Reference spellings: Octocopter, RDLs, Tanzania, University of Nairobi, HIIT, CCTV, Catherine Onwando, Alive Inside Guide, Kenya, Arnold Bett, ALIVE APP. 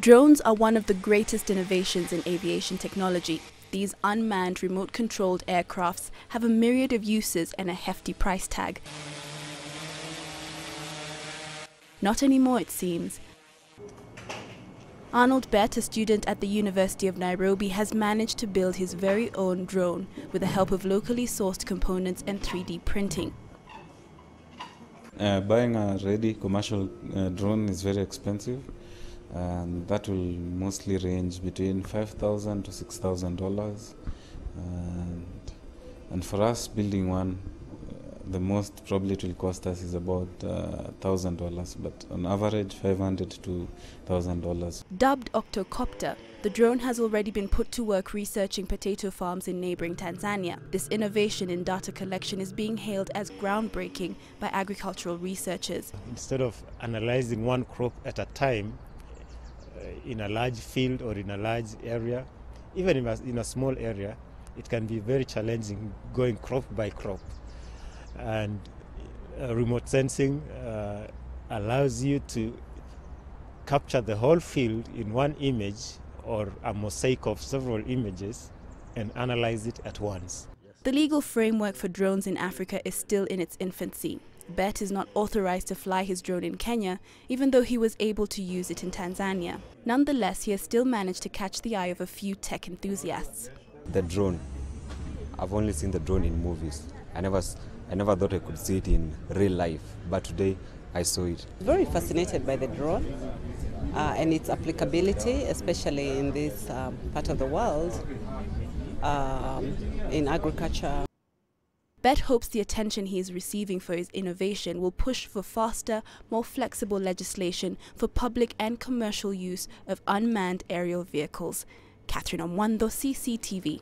Drones are one of the greatest innovations in aviation technology. These unmanned, remote-controlled aircrafts have a myriad of uses and a hefty price tag. Not anymore, it seems. Arnold Bett, a student at the University of Nairobi, has managed to build his very own drone with the help of locally sourced components and 3D printing. Buying a ready commercial drone is very expensive. And that will mostly range between $5,000 to $6,000, and for us building one, the most probably it will cost us is about $1,000, but on average $500 to $1,000. Dubbed Octocopter, the drone has already been put to work researching potato farms in neighboring Tanzania. This innovation in data collection is being hailed as groundbreaking by agricultural researchers. Instead of analyzing one crop at a time, in a large field or in a large area, even in a small area, it can be very challenging going crop by crop. And remote sensing allows you to capture the whole field in one image or a mosaic of several images and analyze it at once. The legal framework for drones in Africa is still in its infancy. Bett is not authorized to fly his drone in Kenya, even though he was able to use it in Tanzania. Nonetheless, he has still managed to catch the eye of a few tech enthusiasts. The drone, I've only seen the drone in movies. I never thought I could see it in real life, but today I saw it. Very fascinated by the drone and its applicability, especially in this part of the world, in agriculture. Bett hopes the attention he is receiving for his innovation will push for faster, more flexible legislation for public and commercial use of unmanned aerial vehicles. Catherine Onwando, CCTV.